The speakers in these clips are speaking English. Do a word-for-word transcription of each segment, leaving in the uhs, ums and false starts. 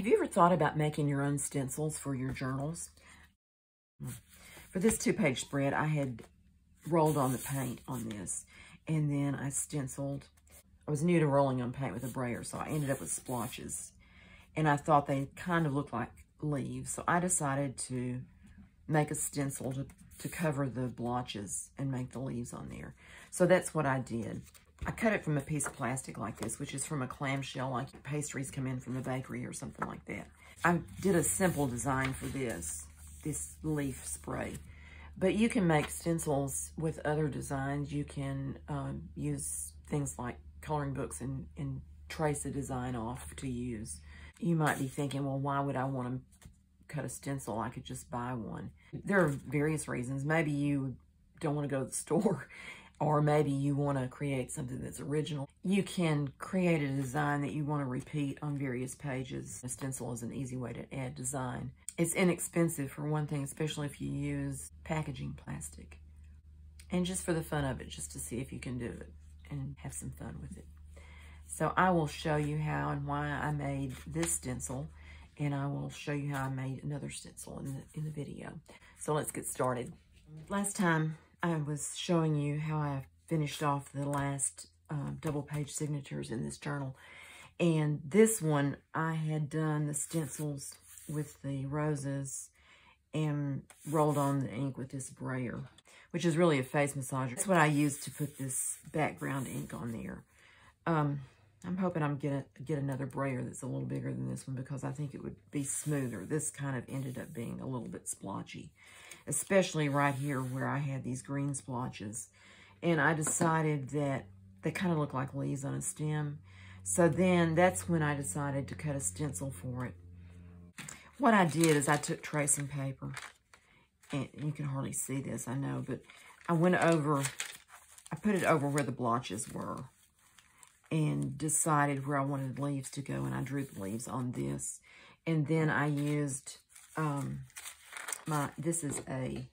Have you ever thought about making your own stencils for your journals? For this two-page spread, I had rolled on the paint on this, and then I stenciled. I was new to rolling on paint with a brayer, so I ended up with splotches, and I thought they kind of looked like leaves, so I decided to make a stencil to, to cover the blotches and make the leaves on there. So that's what I did. I cut it from a piece of plastic like this, which is from a clamshell, like pastries come in from the bakery or something like that. I did a simple design for this, this leaf spray. But you can make stencils with other designs. You can um, use things like coloring books and, and trace a design off to use. You might be thinking, well, why would I want to cut a stencil? I could just buy one. There are various reasons. Maybe you don't want to go to the store. Or maybe you want to create something that's original. You can create a design that you want to repeat on various pages. A stencil is an easy way to add design. It's inexpensive for one thing, especially if you use packaging plastic. And just for the fun of it, just to see if you can do it and have some fun with it. So I will show you how and why I made this stencil, and I will show you how I made another stencil in the, in the video. So let's get started. Last time, I was showing you how I finished off the last uh, double page signatures in this journal. And this one, I had done the stencils with the roses and rolled on the ink with this brayer, which is really a face massager. That's what I used to put this background ink on there. Um, I'm hoping I'm gonna get another brayer that's a little bigger than this one because I think it would be smoother. This kind of ended up being a little bit splotchy, especially right here where I had these green splotches. And I decided that they kind of look like leaves on a stem. So then that's when I decided to cut a stencil for it. What I did is I took tracing paper, and you can hardly see this, I know, but I went over, I put it over where the blotches were and decided where I wanted leaves to go, and I drew the leaves on this. And then I used, um, My, this is a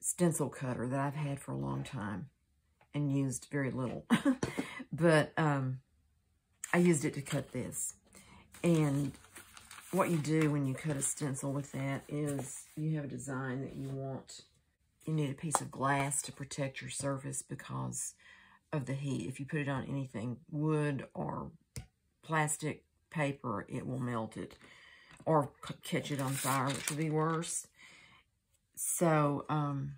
stencil cutter that I've had for a long time and used very little. But um, I used it to cut this. And what you do when you cut a stencil with that is you have a design that you want. You need a piece of glass to protect your surface because of the heat. If you put it on anything, wood or plastic, paper, it will melt it. Or catch it on fire, which would be worse. So, um,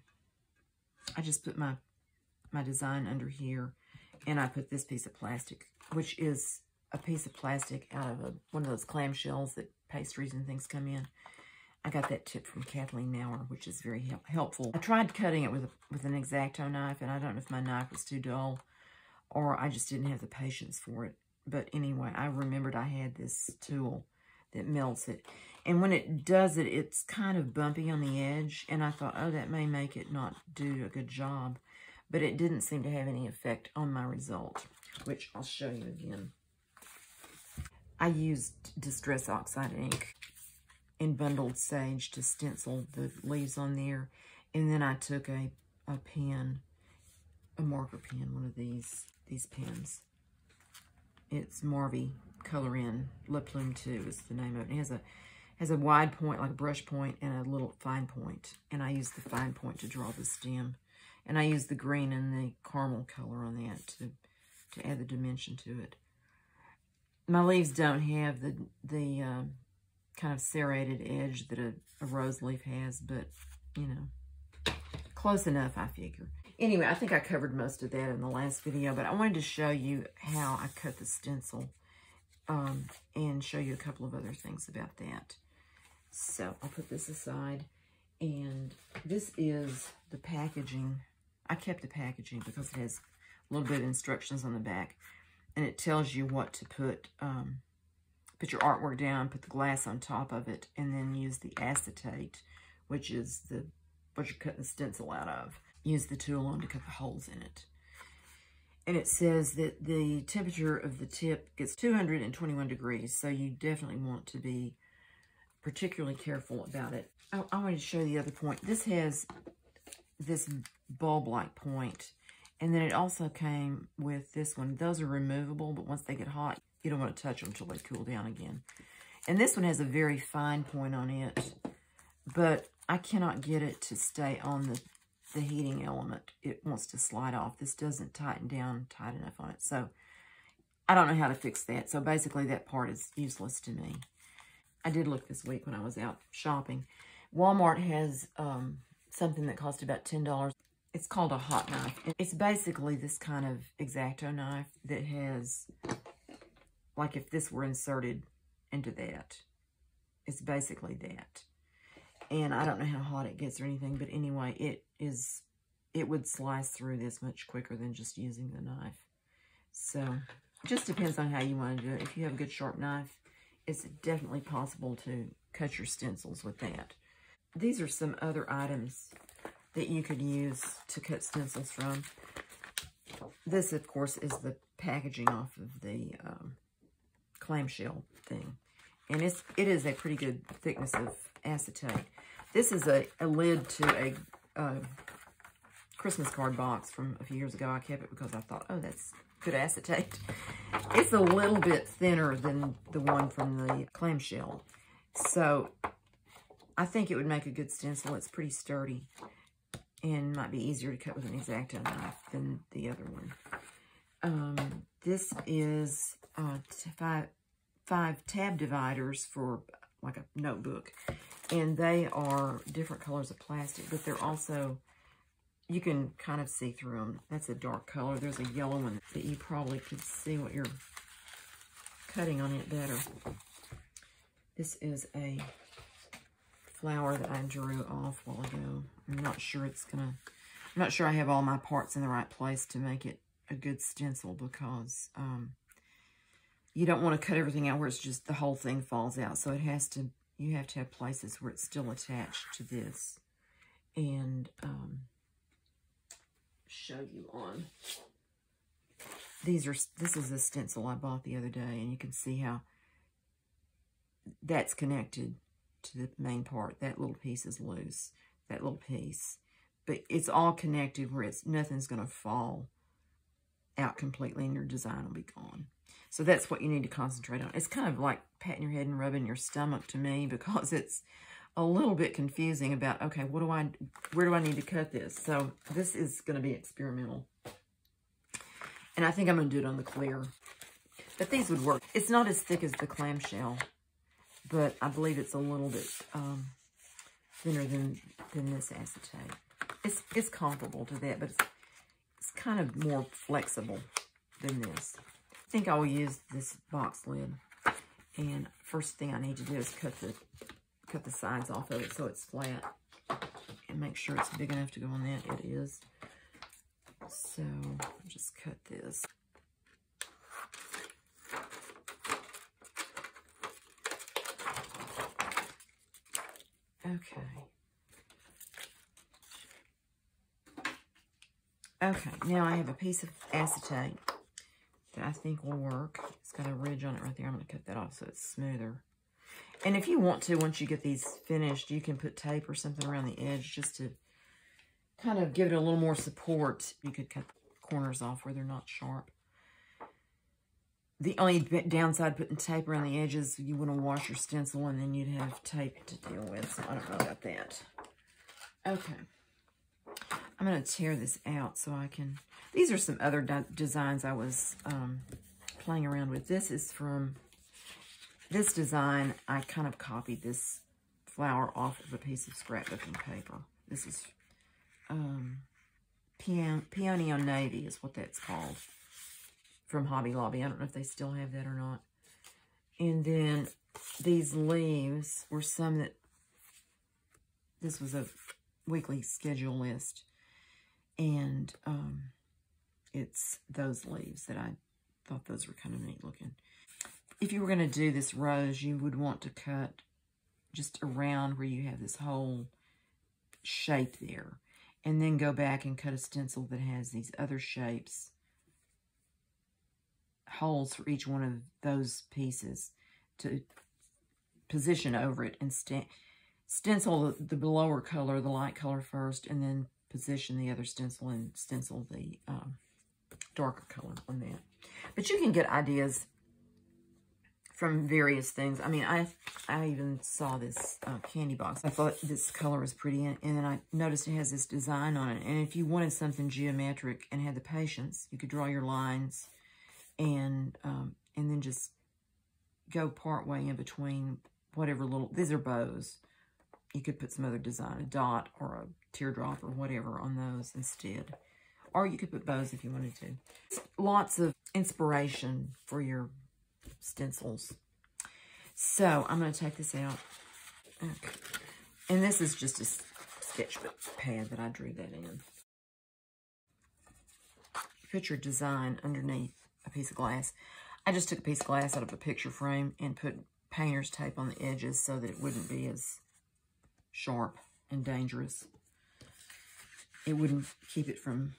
I just put my, my design under here, and I put this piece of plastic, which is a piece of plastic out of a, one of those clamshells that pastries and things come in. I got that tip from Kathleen Mower, which is very help, helpful. I tried cutting it with, a, with an X-Acto knife, and I don't know if my knife was too dull, or I just didn't have the patience for it. But anyway, I remembered I had this tool that melts it. And when it does it, it's kind of bumpy on the edge. And I thought, oh, that may make it not do a good job. But it didn't seem to have any effect on my result, which I'll show you again. I used Distress Oxide ink and bundled sage to stencil the leaves on there. And then I took a, a pen, a marker pen, one of these, these pens. It's Marvy Color in Le Plume two is the name of it. It has a has a wide point, like a brush point, and a little fine point. And I used the fine point to draw the stem. And I used the green and the caramel color on that to to add the dimension to it. My leaves don't have the the uh, kind of serrated edge that a, a rose leaf has, but you know, close enough, I figure. Anyway, I think I covered most of that in the last video, but I wanted to show you how I cut the stencil. Um, and show you a couple of other things about that. So I'll put this aside. And this is the packaging. I kept the packaging because it has a little bit of instructions on the back. And it tells you what to put. Um, put your artwork down, put the glass on top of it, and then use the acetate, which is the what you're cutting the stencil out of. Use the tool on to cut the holes in it. And it says that the temperature of the tip gets two hundred twenty-one degrees, so you definitely want to be particularly careful about it. I, I wanted to show the other point. This has this bulb-like point, and then it also came with this one. Those are removable, but once they get hot, you don't want to touch them until they cool down again. And this one has a very fine point on it, but I cannot get it to stay on the, the heating element. It wants to slide off. This doesn't tighten down tight enough on it. So I don't know how to fix that. So basically that part is useless to me. I did look this week when I was out shopping. Walmart has um, something that cost about ten dollars. It's called a hot knife. It's basically this kind of X-Acto knife that has, like if this were inserted into that, it's basically that. And I don't know how hot it gets or anything, but anyway, it is, it would slice through this much quicker than just using the knife. So it just depends on how you want to do it. If you have a good sharp knife, it's definitely possible to cut your stencils with that. These are some other items that you could use to cut stencils from. This, of course, is the packaging off of the um, clamshell thing. And it's, it is a pretty good thickness of acetate. This is a, a lid to a uh, Christmas card box from a few years ago. I kept it because I thought, oh, that's good acetate. It's a little bit thinner than the one from the clamshell. So I think it would make a good stencil. It's pretty sturdy and might be easier to cut with an X-Acto knife than the other one. Um, this is uh, five, five tab dividers for like a notebook. And they are different colors of plastic, but they're also, you can kind of see through them. That's a dark color. There's a yellow one that you probably could see what you're cutting on it better. This is a flower that I drew off a while ago. I'm not sure it's gonna, I'm not sure I have all my parts in the right place to make it a good stencil, because um, you don't want to cut everything out where it's just the whole thing falls out. So it has to, you have to have places where it's still attached to this. And um, show you on, these are, this is a stencil I bought the other day, and you can see how that's connected to the main part. That little piece is loose, that little piece, but it's all connected where it's, nothing's going to fall out completely and your design will be gone. So that's what you need to concentrate on. It's kind of like patting your head and rubbing your stomach to me, because it's a little bit confusing about, okay, what do I, where do I need to cut this? So this is going to be experimental, and I think I'm going to do it on the clear, but these would work. It's not as thick as the clamshell, but I believe it's a little bit um, thinner than than this acetate. It's it's comparable to that, but it's, it's kind of more flexible than this. I think I will use this box lid. And first thing I need to do is cut the cut the sides off of it so it's flat, and make sure it's big enough to go on that. It is. So I'll just cut this. Okay. Okay, now I have a piece of acetate that I think will work. It's got a ridge on it right there. I'm going to cut that off so it's smoother. And if you want to, once you get these finished, you can put tape or something around the edge just to kind of give it a little more support. You could cut the corners off where they're not sharp. The only downside putting tape around the edges, you want to wash your stencil and then you'd have tape to deal with. So I don't know about that. Okay. I'm going to tear this out so I can... These are some other de designs I was um, playing around with. This is from... This design, I kind of copied this flower off of a piece of scrapbooking paper. This is um, Peony on Navy is what that's called. From Hobby Lobby. I don't know if they still have that or not. And then these leaves were some that, this was a weekly schedule list, and um, it's those leaves that I thought those were kind of neat looking. If you were going to do this rose, you would want to cut just around where you have this whole shape there, and then go back and cut a stencil that has these other shapes, holes for each one of those pieces to position over it, and st stencil the, the lower color, the light color first, and then position the other stencil and stencil the um, darker color on that. But you can get ideas from various things. I mean, I I even saw this uh, candy box. I thought this color was pretty, and, and then I noticed it has this design on it. And if you wanted something geometric and had the patience, you could draw your lines and um, and then just go partway in between whatever little, these are bows. You could put some other design, a dot or a teardrop or whatever on those instead. Or you could put bows if you wanted to. Lots of inspiration for your stencils. So I'm going to take this out. Okay. And this is just a sketchbook pad that I drew that in. Put your design underneath a piece of glass. I just took a piece of glass out of a picture frame and put painter's tape on the edges so that it wouldn't be as sharp and dangerous. It wouldn't keep it from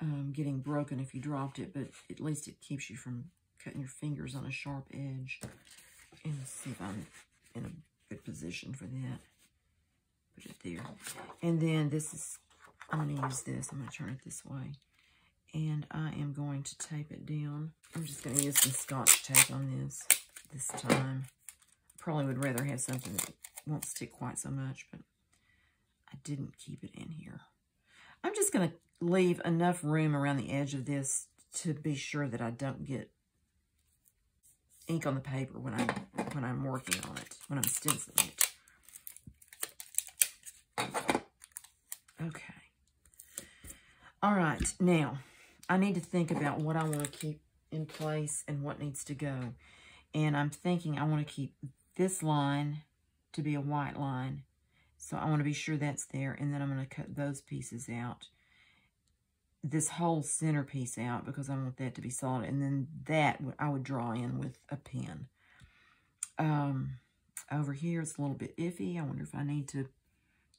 um, getting broken if you dropped it, but at least it keeps you from cutting your fingers on a sharp edge. And let's see if I'm in a good position for that. Put it there. And then this is, I'm going to use this. I'm going to turn it this way. And I am going to tape it down. I'm just going to use some Scotch tape on this this time. Probably would rather have something that won't stick quite so much, but I didn't keep it in here. I'm just going to leave enough room around the edge of this to be sure that I don't get ink on the paper when I'm, when I'm working on it, when I'm stenciling it. Okay. All right, now, I need to think about what I want to keep in place and what needs to go. And I'm thinking I want to keep this line to be a white line. So I want to be sure that's there, and then I'm going to cut those pieces out. This whole center piece out because I want that to be solid, and then that I would draw in with a pen. Um, over here it's a little bit iffy. I wonder if I need to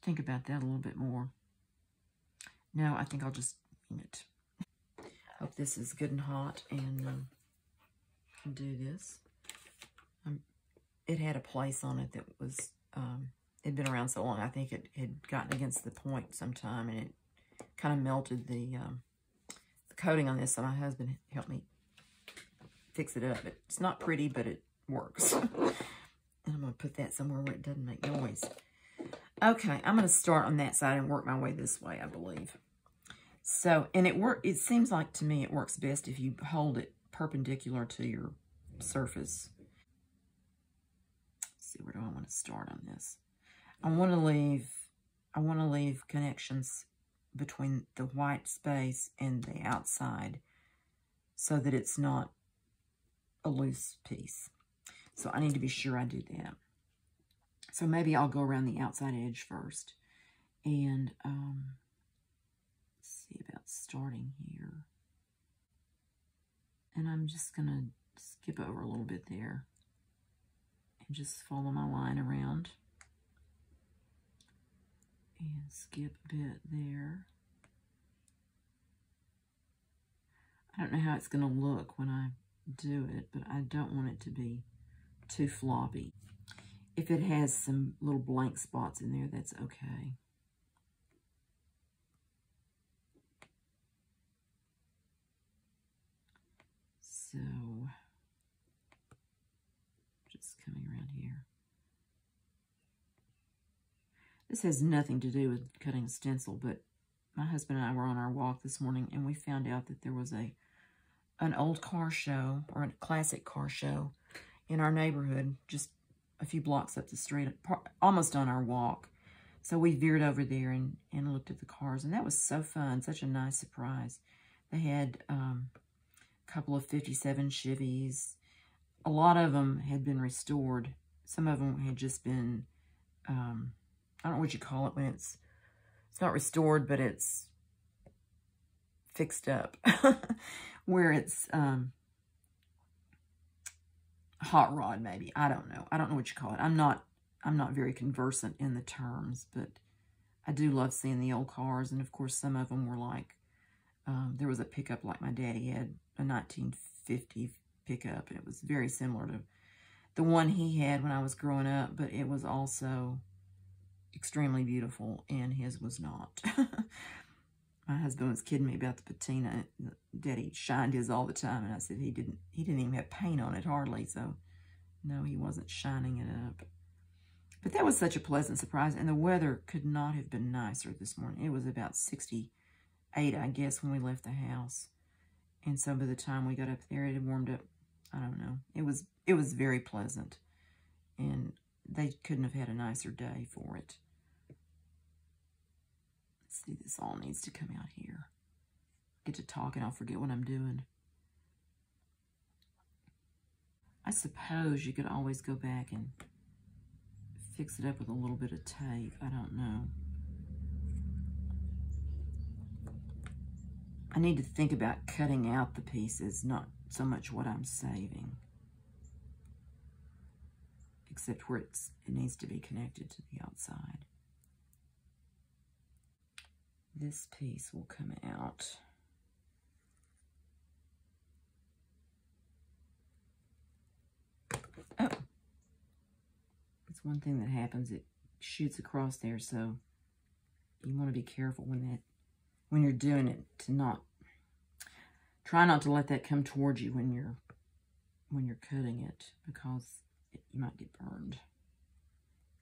think about that a little bit more. No, I think I'll just paint it. Hope this is good and hot, and um, can do this. Um, it had a place on it that was. Um, It'd been around so long, I think it had gotten against the point sometime, and it kind of melted the, um, the coating on this, so my husband helped me fix it up. It's not pretty, but it works. And I'm going to put that somewhere where it doesn't make noise. Okay, I'm going to start on that side and work my way this way, I believe. So, and it work, it seems like to me it works best if you hold it perpendicular to your surface. Let's see, where do I want to start on this? I want to leave, I want to leave connections between the white space and the outside so that it's not a loose piece. So I need to be sure I do that. So maybe I'll go around the outside edge first. And um, let's see about starting here. And I'm just going to skip over a little bit there and just follow my line around. And skip a bit there. I don't know how it's going to look when I do it, but I don't want it to be too floppy. If it has some little blank spots in there, that's okay. So, just coming around here. This has nothing to do with cutting a stencil, but my husband and I were on our walk this morning, and we found out that there was a an old car show, or a classic car show, in our neighborhood, just a few blocks up the street, almost on our walk. So we veered over there and, and looked at the cars, and that was so fun, such a nice surprise. They had um, a couple of fifty-seven Chevys. A lot of them had been restored. Some of them had just been... Um, I don't know what you call it when it's, it's not restored, but it's fixed up, where it's um, hot rod, maybe. I don't know. I don't know what you call it. I'm not, I'm not very conversant in the terms, but I do love seeing the old cars. And of course, some of them were like, um, there was a pickup like my daddy had, a nineteen fifty pickup. And it was very similar to the one he had when I was growing up, but it was also extremely beautiful, and his was not. My husband was kidding me about the patina. Daddy shined his all the time, and I said he didn't he didn't even have paint on it hardly, so No, he wasn't shining it up. But that was such a pleasant surprise, and the weather could not have been nicer this morning. It was about sixty-eight, I guess, when we left the house. And so by the time we got up there, it had warmed up. I don't know. It was it was very pleasant, and they couldn't have had a nicer day for it. Let's see, this all needs to come out here. Get to talking, I'll forget what I'm doing. I suppose you could always go back and fix it up with a little bit of tape. I don't know. I need to think about cutting out the pieces, not so much what I'm saving. Except where it's, it needs to be connected to the outside. This piece will come out. Oh, it's one thing that happens, it shoots across there, so you want to be careful when that, when you're doing it, to not, try not to let that come towards you when you're, when you're cutting it, because it, you might get burned,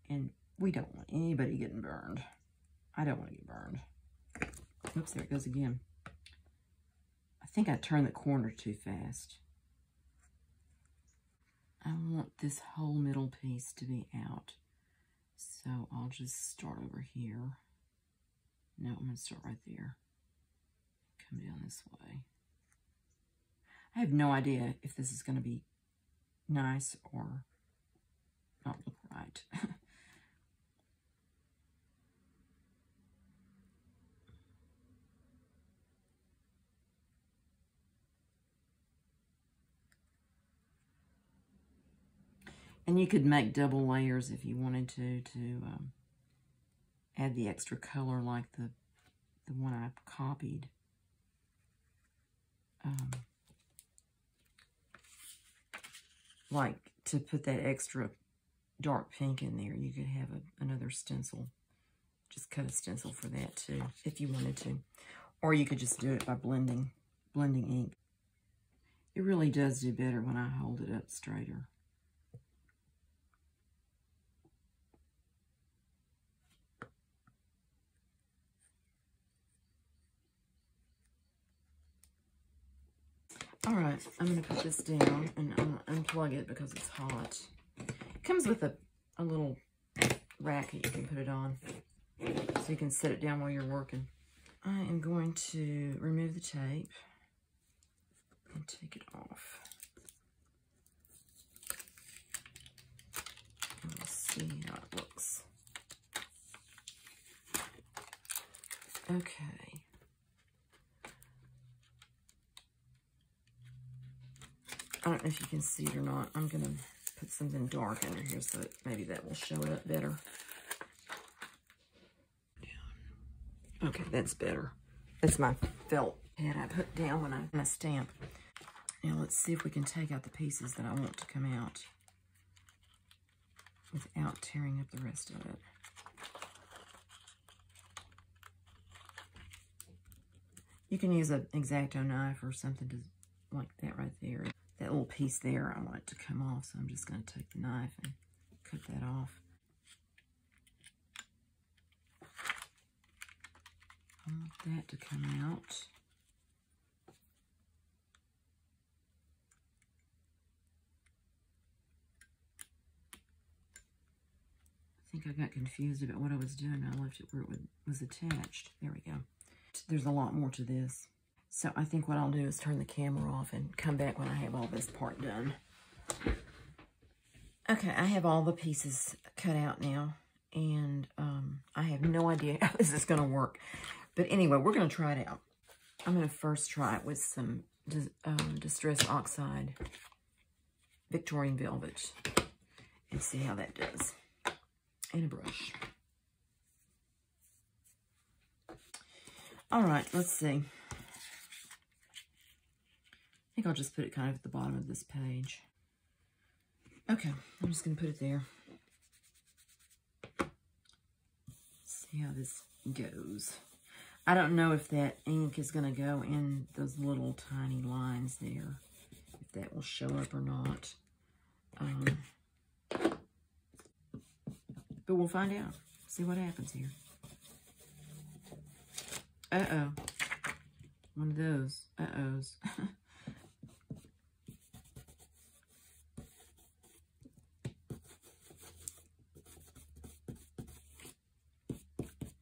and we don't want anybody getting burned. I don't want to get burned. Oops, there it goes again. I think I turned the corner too fast. I want this whole middle piece to be out. So I'll just start over here. No, I'm gonna start right there. Come down this way. I have no idea if this is gonna be nice or not look right. And you could make double layers if you wanted to, to um, add the extra color like the, the one I copied. Um, like to put that extra dark pink in there, you could have a, another stencil. Just cut a stencil for that too, if you wanted to. Or you could just do it by blending, blending ink. It really does do better when I hold it up straighter. All right, I'm going to put this down and I'm going to unplug it because it's hot. It comes with a, a little rack that you can put it on so you can set it down while you're working. I am going to remove the tape and take it off. We'll see how it looks. Okay. I don't know if you can see it or not. I'm going to put something dark under here so that maybe that will show it up better. Okay, that's better. That's my felt pad I put down when I, when I stamp. Now let's see if we can take out the pieces that I want to come out without tearing up the rest of it. You can use an X-Acto knife or something to, like that right there. That little piece there, I want it to come off, so I'm just going to take the knife and cut that off. I want that to come out. I think I got confused about what I was doing. I left it where it was attached. There we go. There's a lot more to this. So I think what I'll do is turn the camera off and come back when I have all this part done. Okay, I have all the pieces cut out now, and um, I have no idea how this is going to work. But anyway, we're going to try it out. I'm going to first try it with some um, Distress Oxide Victorian Velvet and see how that does. And a brush. All right, let's see. I think I'll just put it kind of at the bottom of this page. Okay, I'm just going to put it there. See how this goes. I don't know if that ink is going to go in those little tiny lines there, if that will show up or not. Um, but we'll find out. See what happens here. Uh-oh. One of those uh-ohs.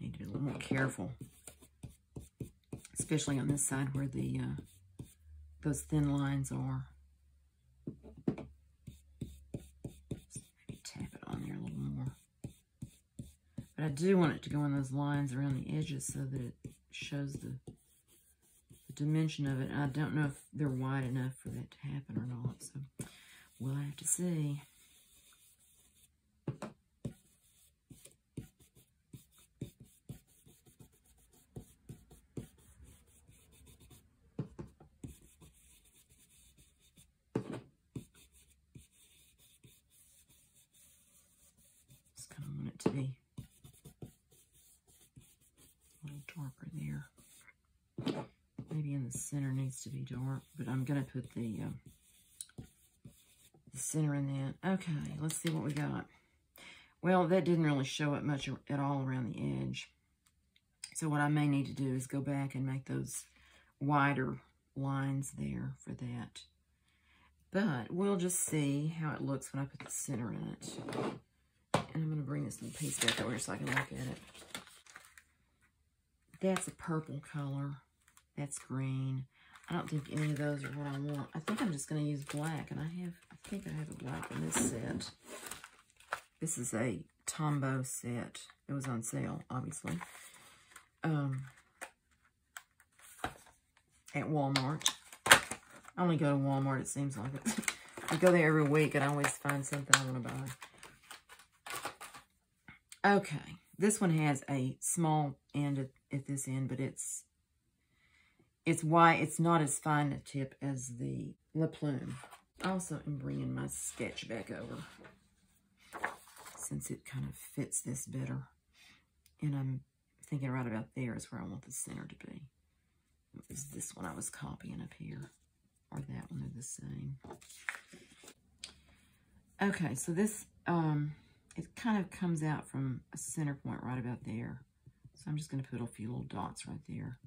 Need to be a little more careful. Especially on this side where the uh, those thin lines are. Maybe tap it on there a little more. But I do want it to go in those lines around the edges so that it shows the, the dimension of it. I don't know if they're wide enough for that to happen or not, so we'll have to see. Just kind of want it to be darker there. Maybe in the center needs to be dark, but I'm gonna put the, uh, the center in that. Okay, let's see what we got. Well, that didn't really show up much at all around the edge. So what I may need to do is go back and make those wider lines there for that. But we'll just see how it looks when I put the center in it. And I'm gonna bring this little piece back over so I can look at it. That's a purple color. That's green. I don't think any of those are what I want. I think I'm just going to use black, and I have, I think I have a black in this set. This is a Tombow set. It was on sale, obviously, um, at Walmart. I only go to Walmart, it seems like it. I go there every week, and I always find something I want to buy. Okay. This one has a small end at, at this end, but it's it's why it's not as fine a tip as the Le Plume. Also, I'm bringing my sketch back over since it kind of fits this better. And I'm thinking right about there is where I want the center to be. Is this one I was copying up here, or that one? They're the same. Okay, so this. Um, It kind of comes out from a center point right about there. So I'm just going to put a few little dots right there.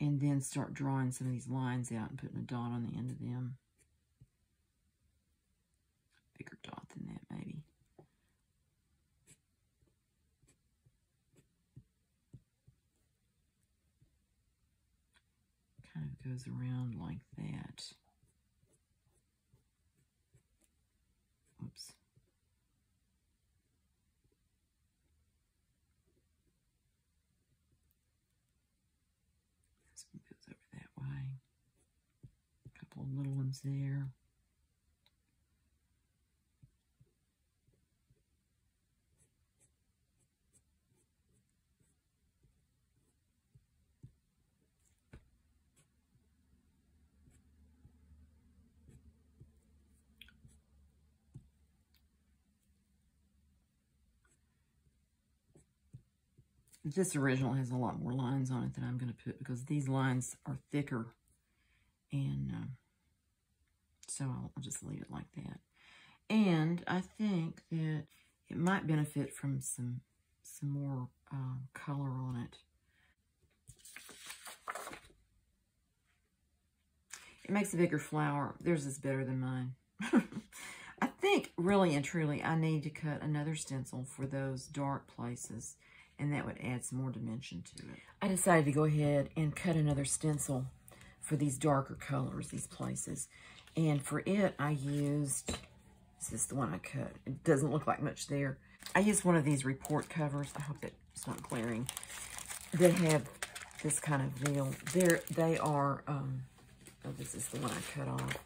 And then start drawing some of these lines out and putting a dot on the end of them. Bigger dot than that, maybe. Kind of goes around like that. Oops. Little ones there. This original has a lot more lines on it than I'm going to put because these lines are thicker and um, so I'll just leave it like that. And I think that it might benefit from some some more uh, color on it. It makes a bigger flower. Theirs is better than mine. I think really and truly I need to cut another stencil for those dark places, and that would add some more dimension to it. I decided to go ahead and cut another stencil for these darker colors, these places. And for it, I used, this is the one I cut. It doesn't look like much there. I used one of these report covers. I hope that it's not glaring. That have this kind of deal. They're, they are, um, oh, this is the one I cut off.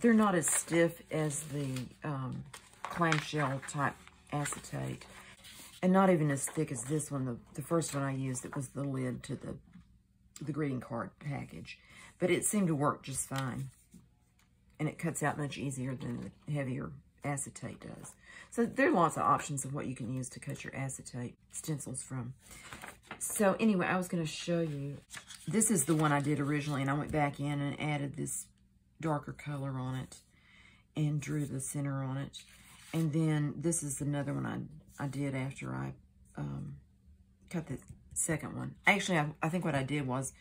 They're not as stiff as the um, clamshell type acetate. And not even as thick as this one. The, the first one I used, it was the lid to the, the greeting card package. But it seemed to work just fine. And it cuts out much easier than the heavier acetate does. So there are lots of options of what you can use to cut your acetate stencils from. So anyway, I was going to show you. This is the one I did originally, and I went back in and added this darker color on it. and drew the center on it. And then this is another one I, I did after I um, cut the second one. Actually, I, I think what I did was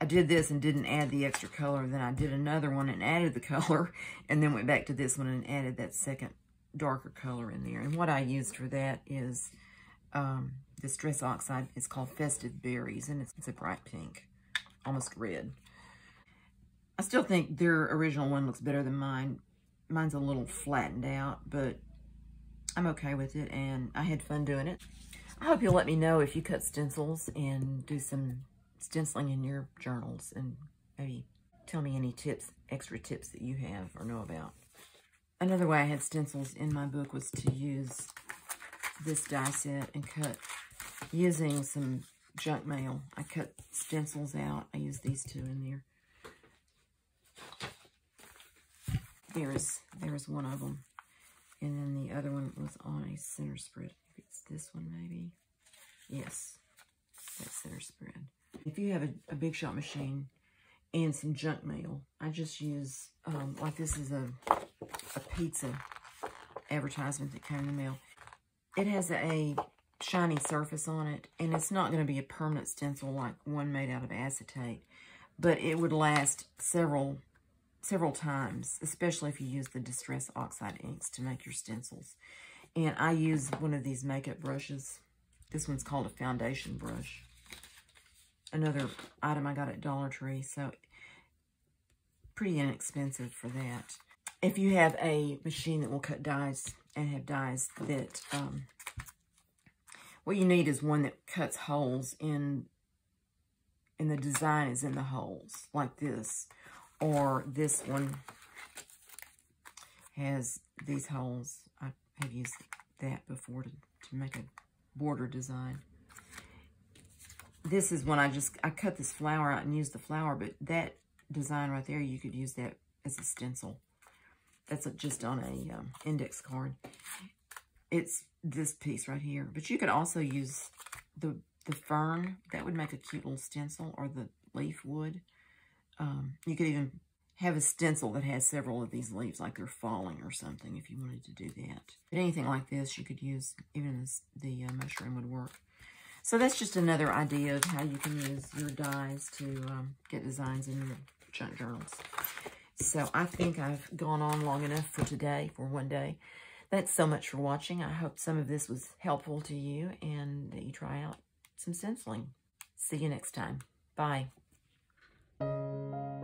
I did this and didn't add the extra color. Then I did another one and added the color, and then went back to this one and added that second darker color in there. And what I used for that is um, Distress Oxide. It's called Festive Berries, and it's, it's a bright pink, almost red. I still think their original one looks better than mine. Mine's a little flattened out, but I'm okay with it, and I had fun doing it. I hope you'll let me know if you cut stencils and do some stenciling in your journals, and maybe tell me any tips, extra tips that you have or know about. Another way I had stencils in my book was to use this die set and cut using some junk mail. I cut stencils out. I used these two in there. There is, there is one of them. And then the other one was on a center spread. I think it's this one, maybe. Yes, that center spread. If you have a, a Big Shot machine and some junk mail, I just use, um, like this is a, a pizza advertisement that came in the mail. It has a shiny surface on it, and it's not going to be a permanent stencil like one made out of acetate, but it would last several several times, especially if you use the Distress Oxide inks to make your stencils. And I use one of these makeup brushes. This one's called a foundation brush. Another item I got at Dollar Tree, so pretty inexpensive for that. If you have a machine that will cut dies and have dies that, um, what you need is one that cuts holes in, and the design is in the holes, like this. Or this one has these holes. I have used that before to, to make a border design. This is one I just, I cut this flower out and used the flower, but that design right there, you could use that as a stencil. That's just on a um, index card. It's this piece right here. But you could also use the, the fern. That would make a cute little stencil, or the leaf wood. Um, you could even have a stencil that has several of these leaves, like they're falling or something, if you wanted to do that. But anything like this, you could use, even this, the uh, mushroom would work. So that's just another idea of how you can use your dies to um, get designs in your junk journals. So I think I've gone on long enough for today, for one day. Thanks so much for watching. I hope some of this was helpful to you and that you try out some stenciling. See you next time. Bye. Thank you.